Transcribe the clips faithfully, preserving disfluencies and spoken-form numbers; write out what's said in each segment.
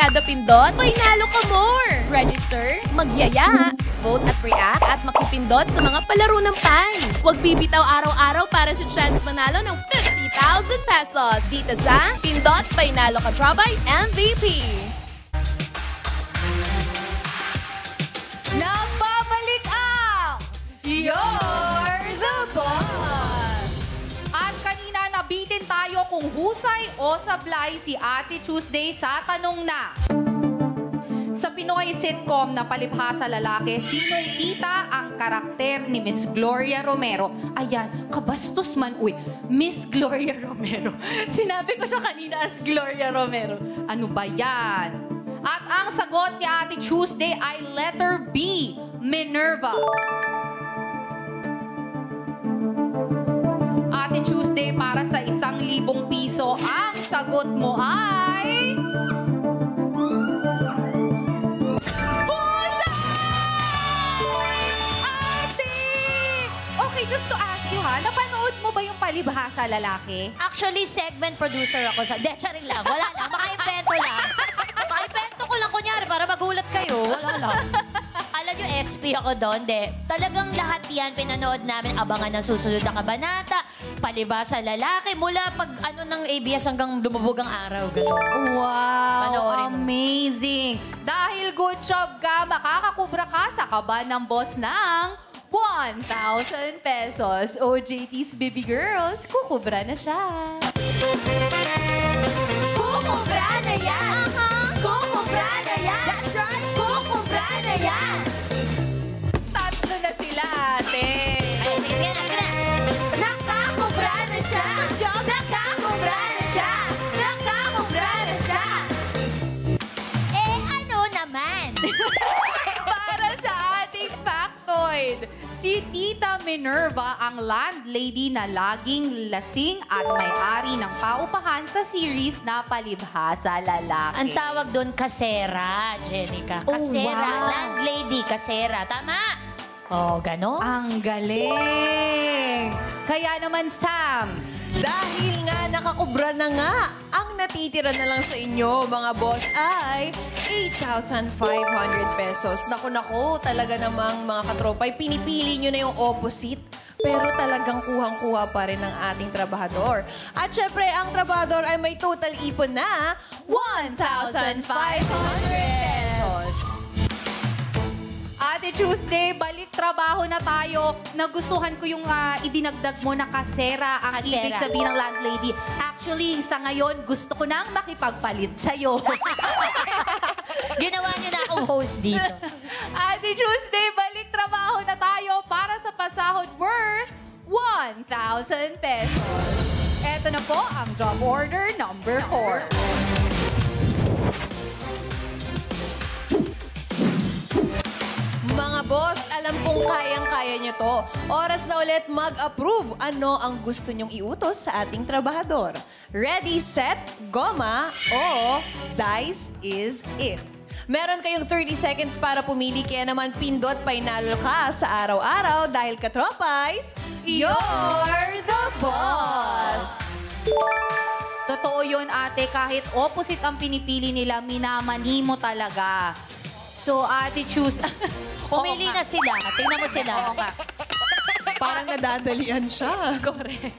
kada pindot, may nalo ka more! Register, magyaya, vote at react at makipindot sa mga palaro ng pie. Huwag bibitaw araw-araw para sa chance manalo ng fifty thousand pesos dito sa Pindot by Nalo Katrabay M V P. Napabalik ang You're the Boss! At kanina nabitin tayo kung husay o sablay si Ate Tuesday sa tanong na sa Pinoy sitcom na Palibha sa Lalaki, sinong tita ang karakter ni Miss Gloria Romero? Ayan, kabastos man. Uy, Miss Gloria Romero. Sinabi ko siya kanina as Gloria Romero. Ano ba yan? At ang sagot ni Ate Tuesday ay letter B, Minerva. Ate Tuesday, para sa isang libong piso, ang sagot mo ay... Husay! Ate! Okay, just to ask you ha, napanood mo ba yung Palibha sa Lalaki? Actually, segment producer ako sa... Decha rin lang, wala lang, baka yung peto lang. Para magulat kayo. Wala lang. Alam nyo, S P ako doon, de. Talagang lahat yan, pinanood namin, abangan ng susunod na kabanata, Palibha sa Lalaki, mula pag ano ng A B S hanggang lumubog ang araw. Ganun. Wow! Panoorin. Amazing! Dahil good job ka, makakakubra ka sa kaba ng boss ng one thousand pesos. O J T's B B Girls, kukubra na siya. Kukubra na yan! Si Tita Minerva ang landlady na laging lasing at may-ari ng paupahan sa series na Palibha sa Lalaki. Ang tawag doon, kasera, Jenica. Kasera, oh, wow. Landlady, kasera. Tama? Oh, gano'n? Ang galing! Kaya naman, Sam, dahil nga nakakubra na nga, ang natitira na lang sa inyo, mga boss, ay eight thousand five hundred pesos. Naku, naku, talaga namang mga katropay, pinipili nyo na yung opposite, pero talagang kuhang-kuha pa rin ng ating trabahador. At syempre, ang trabahador ay may total ipon na one thousand five hundred pesos. Ate Tuesday, balik trabaho na tayo. Nagustuhan ko yung uh, idinagdag mo na kasera ang kasera. Ibig sabihin ng landlady. Actually, sa ngayon, gusto ko nang makipagpalit sa'yo. Ginawa niyo na akong host dito. Ate Tuesday, balik trabaho na tayo para sa pasahod worth one thousand pesos. Eto na po ang job order number four. Mga boss, alam kong kayang-kaya nyo to. Oras na ulit mag-approve. Ano ang gusto nyong iutos sa ating trabahador? Ready, set, goma, o dice is it. Meron kayong thirty seconds para pumili. Kaya naman pindot painalo ka sa araw-araw dahil katropays, you're the boss! Totoo yun, ate. Kahit opposite ang pinipili nila, minamani mo talaga. So, Ate Tuesday... Pumili na sila. Tingnan mo sila. Oo nga. Parang nadadalian siya. Correct.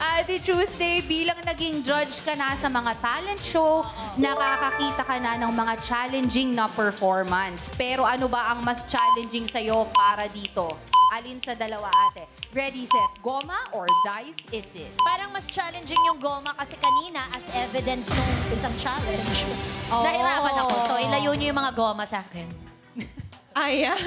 Ate Tuesday, bilang naging judge ka na sa mga talent show, nakakakita ka na ng mga challenging na performance. Pero ano ba ang mas challenging sa'yo para dito? Alin sa dalawa, ate? Ready, set, goma or dice is it? Parang mas challenging yung goma kasi kanina as evidence nung isang challenge. Oh. Nahirapan ako. So, ilayo niyo yung mga goma sa akin. Ayan.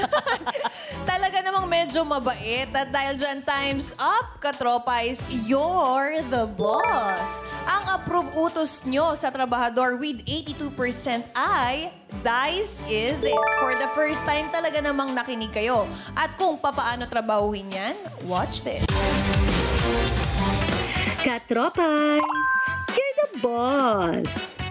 Talaga namang medyo mabait. At dahil dyan, time's up, katropa, is you're the boss. Ang approve utos nyo sa trabahador with eighty-two percent ay dice is it. For the first time, talaga namang nakinig kayo. At kung papaano trabahuhin yan, watch this. Katropa, you're the boss.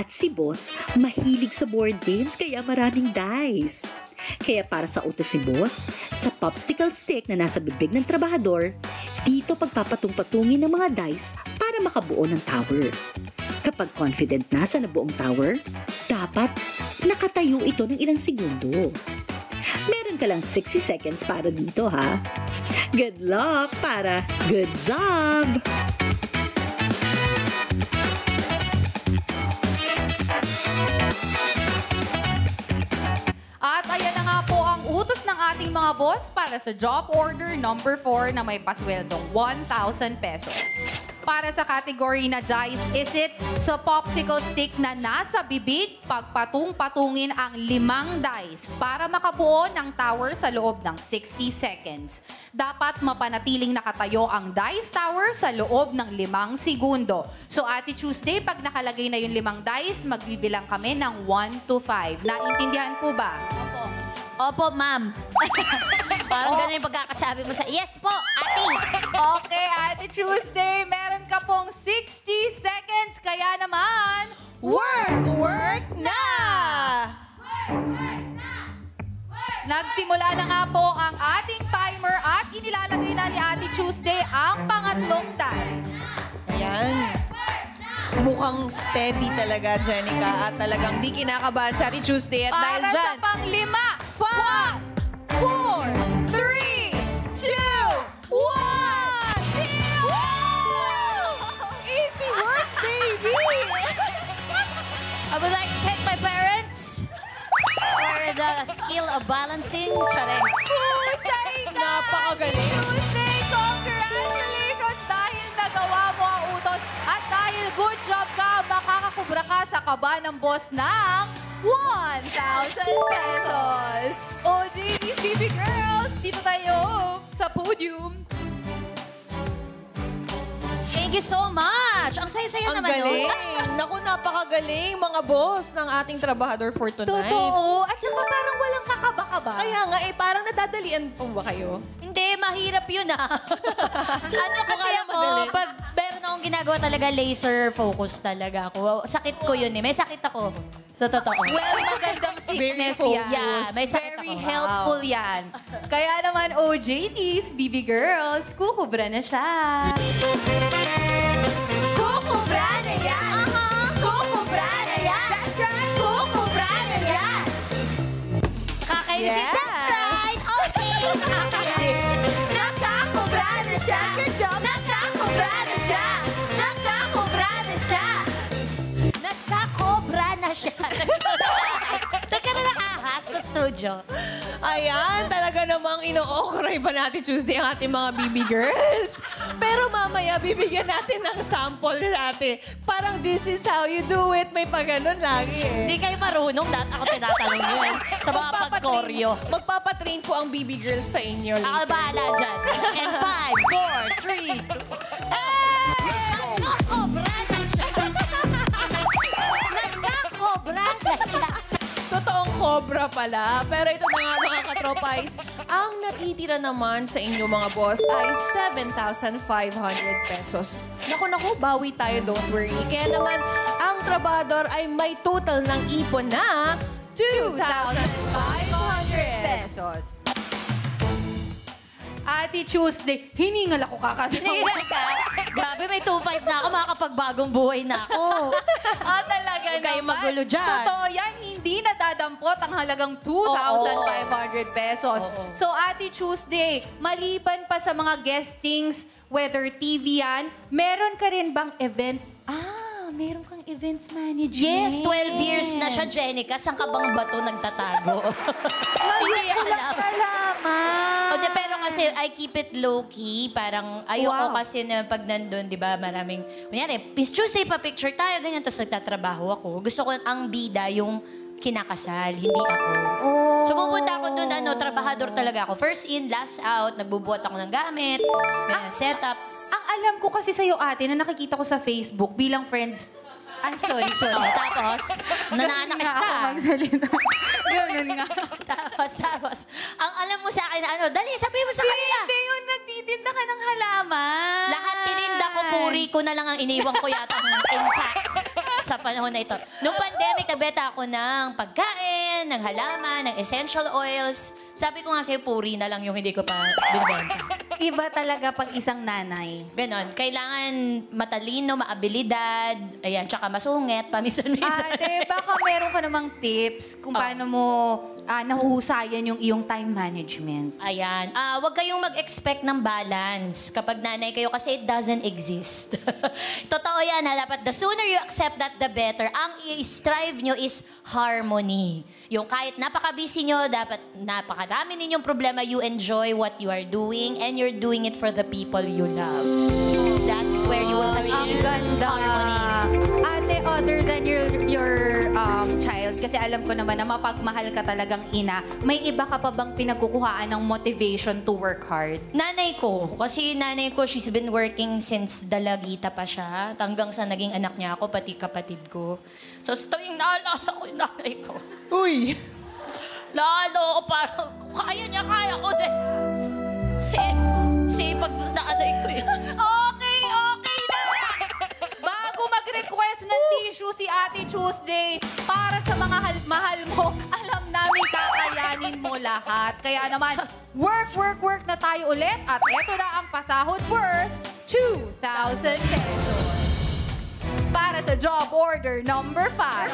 At si boss, mahilig sa board games kaya maraming dice. Kaya para sa utos si boss, sa popsicle stick na nasa bibig ng trabahador, dito pagpapatungpatungin ng mga dice para makabuo ng tower. Kapag confident na sa nabuong tower, Dapat nakatayo ito ng ilang segundo. Meron ka lang sixty seconds para dito, ha? Good luck para good job! At ayan na nga po ang utos ng ating mga boss para sa job order number four na may pasweldong one thousand pesos. Para sa kategory na Dice Is It, sa popsicle stick na nasa bibig, pagpatung-patungin ang limang dice para makabuo ng tower sa loob ng sixty seconds. Dapat mapanatiling nakatayo ang dice tower sa loob ng limang segundo. So, Ate Tuesday, pag nakalagay na yung limang dice, magbibilang kami ng one to five. Naintindihan po ba? Opo. Opo, ma'am. Parang oh. Gano'n yung pagkakasabi mo sa, yes po, ate. Okay, Ate Tuesday, meron ka pong sixty seconds. Kaya naman, work, work na! Work, work na! Work, nagsimula na nga po ang ating timer at inilalagay na ni Ate Tuesday ang pangatlong dice. Ayan. Mukhang steady talaga, Jenica. At talagang di kinakabahan sa Ate Tuesday. At para dahil dyan, sa panglima, five, four, three, two, one, zero! Easy work, baby! I would like to thank my parents for the skill of balancing. Charing. Husay ka! Napakagaling! Husay, congratulations! Dahil nagawa mo ang utos at dahil good job ka, makakakubra ka sa kaba ng boss ng one thousand pesos. O J T, B B Girls, dito tayo sa podium. Thank you so much. Ang saya-saya naman yun. Ang galing. Naku, napakagaling mga boss ng ating trabahador for tonight. Totoo. At saka parang walang kakaba-kaba. Kaya nga eh, parang nadadalian po ba kayo? Hindi, mahirap yun ah. Ano kasi ako, pag meron akong ginagawa talaga, laser focus talaga ako. Sakit ko yun eh. May sakit ako. So, totoo. Well, magandang sickness yan. Yeah, may sakit ako. Very helpful yan. Kaya naman, O J Ts, B B Girls, kukubra na siya. Kukubra na yan! Uh-huh. Kukubra na yan! That's right! Kukubra na yan! Kakaisin, yeah. That's right! Okay! Kakaisin! Nakakubra na siya! Good job! Nakakubra na siya! Nakakubra na siya! Siya. Nagka na nakahas sa studio. Ayan, talaga namang ino-okray pa natin Tuesday ang ating mga B B Girls. Pero mamaya, bibigyan natin ng sample natin. Parang this is how you do it. May pagano'n lagi eh. Hindi kayo marunong. Dahil ako tinatanong yun. Sa mga pag-koryo. Magpapatrain po ang B B Girls sa inyo. Ako bahala dyan. And five, four, three, two. Let's go! Ako, brand! Totoong cobra pala. Pero ito na nga mga katropa is, ang natitira naman sa inyo mga boss ay seven thousand five hundred pesos. Naku, naku, bawi tayo, don't worry. Kaya naman, ang trabador ay may total ng ipon na two thousand five hundred pesos. Ate Tuesday, hiningal ako kakasama. Hiningal ka? Grabe, may two five na ako, makakapagbagong buhay na ako. Oh, talaga naman. Kayo magulo dyan. Totoo yan, hindi nadadampot ang halagang two thousand five hundred pesos. Oh, oh. So, Ate Tuesday, maliban pa sa mga guestings, whether T V yan, meron ka rin bang event? Ah, meron kang events manager. Yes, twelve years na siya, Jenica. Saan ka bang bato nagtatago? Hindi ko lang kalaman. Pero kasi I keep it low-key. Parang ayoko wow. kasi na pag nandun, di ba, maraming... Kunyari, Miss Tuesday, pa-picture tayo, ganyan, tapos nagtatrabaho ako. Gusto ko ang bida yung kinakasal, hindi ako. Oh. So pupunta ako dun, ano, trabahador talaga ako. First in, last out, nagbubuhat ako ng gamit, ganyan, setup. Ang alam ko kasi sa'yo, ate, na nakikita ko sa Facebook bilang friends... I'm sorry, sorry. Oh, tapos, nananakit ka. Ganun nga ako magsalita. Ganun nga. Tapos, tapos, ang alam mo sa akin, ano, dali, sabihin mo sa P kanila. Hindi yun, nagtitinda ka ng halaman. Lahat tininda ko, puri ko na lang ang iniwang ko yata ng impact sa panahon na ito. Nung pandemic, nabeta ako ng pagkain, ng halaman, ng essential oils. Sabi ko nga sa'yo, puri na lang yung hindi ko pa binibenta. Iba talaga pag isang nanay. Ganon. Kailangan matalino, maabilidad, ayan, tsaka masungit, paminsan-minsan. Ate, baka meron ka namang tips kung paano oh. mo uh, nahuhusayan yung iyong time management. Ayan. Uh, huwag kayong mag-expect ng balance kapag nanay kayo kasi it doesn't exist. Totoo yan, ha? Dapat the sooner you accept that, the better. Ang i-strive nyo is harmony. Yung kahit napaka-busy nyo, dapat napakarami ninyong problema, you enjoy what you are doing and you're doing it for the people you love. That's where you will achieve harmony. Ate, other than your your um, child, kasi alam ko naman na mapagmahal ka talagang ina, may iba ka pa bang pinagkukuhaan ng motivation to work hard? Nanay ko. Kasi nanay ko, she's been working since dalagita pa siya. Hanggang sa naging anak niya ako, pati kapatid ko. So, tuwing naalala ko yung nanay ko. Uy! Lalo, parang, kaya niya, kaya ko din. Si, si, pag naanay ko yun. Okay, okay na! Bago mag-request ng tissue si Ate Tuesday, para sa mga mahal mo, alam namin kakayanin mo lahat. Kaya naman, work, work, work na tayo ulit. At eto na ang pasahod worth two thousand pesos. Para sa job order number five.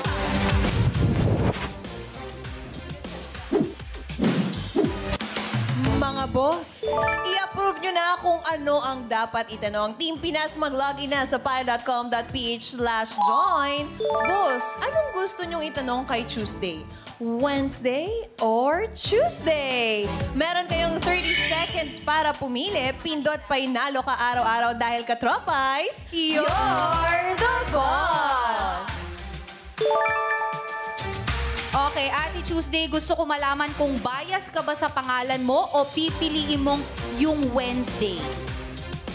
Mga boss, i-approve nyo na kung ano ang dapat itanong. Team Pinas, mag-login na sa pie dot com dot p h slash join. Boss, anong gusto nyong itanong kay Tuesday? Wednesday or Tuesday? Meron kayong thirty seconds para pumili. Pindot painalo ka araw-araw dahil katropies, you're the boss! Okay, Ate Tuesday, gusto ko malaman kung bias ka ba sa pangalan mo o pipiliin mong yung Wednesday?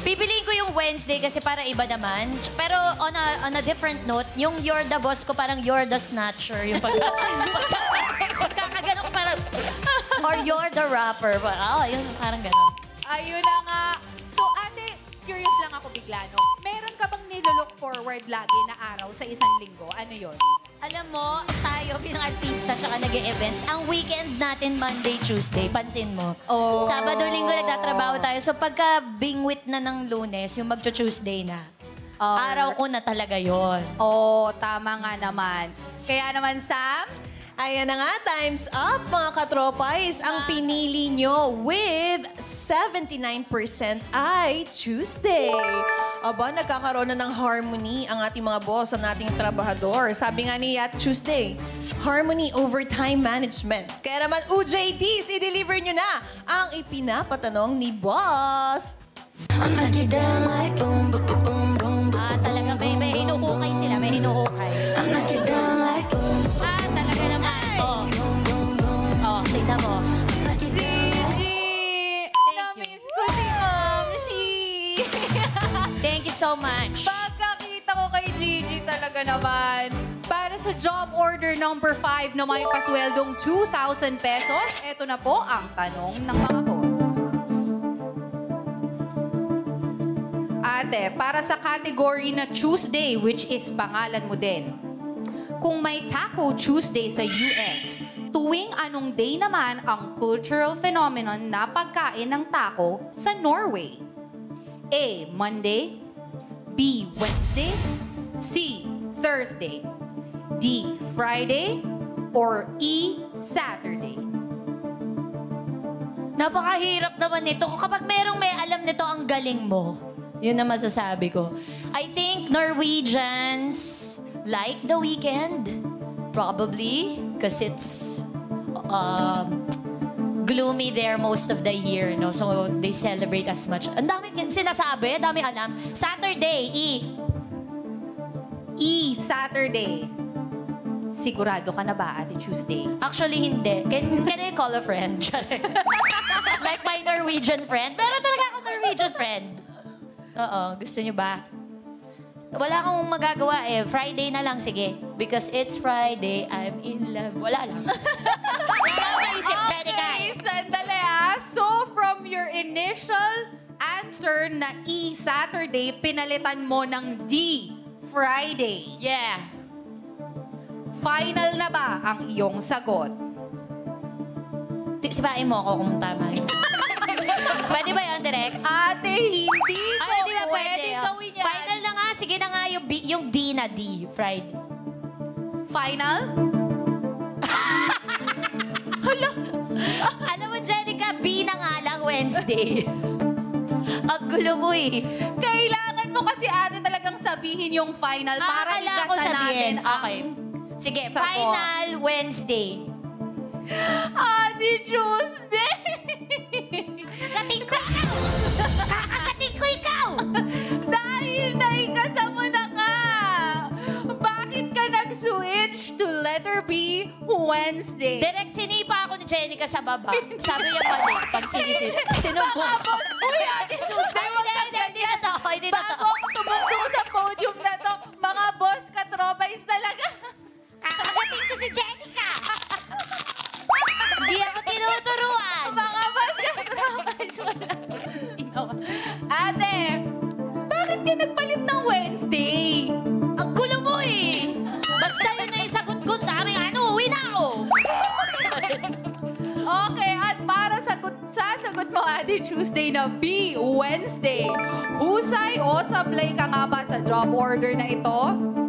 Pipiliin ko yung Wednesday kasi para iba naman. Pero on a, on a different note, yung you're the boss ko parang you're the snatcher. Yung pag pagkakagano ko parang... Or you're the rapper. Oh, yun, parang gano'n. Ayun na nga. So, Ate, curious lang ako bigla, no? Meron ka bang nilolook forward lagi na araw sa isang linggo? Ano yun? Alam mo, tayo, pinang-artista tsaka nag-e-events, ang weekend natin Monday, Tuesday, pansin mo. Oh. Sabado, Linggo, nagtatrabaho tayo. So pagka-bingwit na ng Lunes, yung magto-Tuesday na, oh. araw ko na talaga yon. Oo, oh, tama nga naman. Kaya naman, Sam? Ayan na nga, time's up, mga katropais. Ang pinili nyo with seventy-nine percent ay Tuesday. Aba, nagkakaroon na ng harmony ang ating mga boss, ang ating trabahador. Sabi nga niya, Tuesday, harmony over time management. Kaya naman, O J T, i-deliver nyo na ang ipinapatanong ni boss. Ah, talaga, may, may hinuhukay sila, may hinuhukay. Ah, talaga naman. Isa mo. Gigi! Namiss ko si Ma'am Shi! Thank you so much. Pagkakita ko kay Gigi talaga naman. Para sa job order number five na may pasweldong two thousand pesos, eto na po ang tanong ng mga boss. Ate, para sa category na Tuesday, which is pangalan mo din, kung may Taco Tuesday sa U S, tuwing anong day naman ang cultural phenomenon na pagkain ng taco sa Norway? A. Monday, B. Wednesday, C. Thursday, D. Friday, or E. Saturday? Napakahirap naman nito. Kapag merong may alam nito, ang galing mo. Yun na masasabi ko. I think Norwegians like the weekend. Probably, because it's um, gloomy there most of the year, no? So they celebrate as much. Ang dami sinasabi, ang dami alam. Saturday, E. E, Saturday. Sigurado ka na ba, Ate Tuesday? Actually, hindi. Can, can I call a friend? Like my Norwegian friend? Pero talaga akong Norwegian friend. Oo, gusto nyo ba? Wala akong magagawa eh. Friday na lang, sige. Because it's Friday, I'm in love. Wala lang. Okay, sandali ah. So, from your initial answer na E, Saturday, pinalitan mo ng D, Friday. Yeah. Final na ba ang iyong sagot? Sibain mo ako kung tama yun. Pwede ba yun, direct? Ate, hindi ko. Ay, di ba pwede? Gawin yan. Final na nga. Sige na nga yung, yung D na D, Friday. Final? Hala. Alam mo, Jenica, B na nga lang Wednesday. Ang gulo mo eh. Kailangan mo kasi ate talagang sabihin yung final ah, para igasan natin. Okay. Sige, Sabo. Final Wednesday. Ate Tuesday. Kakating ko ikaw! Kakating ko ikaw! Dahil naikasa mo na ka! Bakit ka nag-switch to letter B Wednesday? Direk, sinipa ako ni Jenica sa baba. Sabi niya pa din, pag sinisip. Sinubok ko. Uy, Ate Tuesday, wag ka ganyan. Bago ako tumugtong sa podium na to, mga boss katrobais talaga. Kakating ko si Jenica! Hindi ako tinuturuan! Mga boss katrobais, wala ko yung ginawa. Ate, bakit ka nagpalit ng Wednesday? Ang gulo mo eh! Basta yun na yung sagot ko, daming ano, uwi na ako! Okay, at para sagot, sasagot mo Ate Tuesday na B, Wednesday. Husay o sablay ka nga ba sa job order na ito?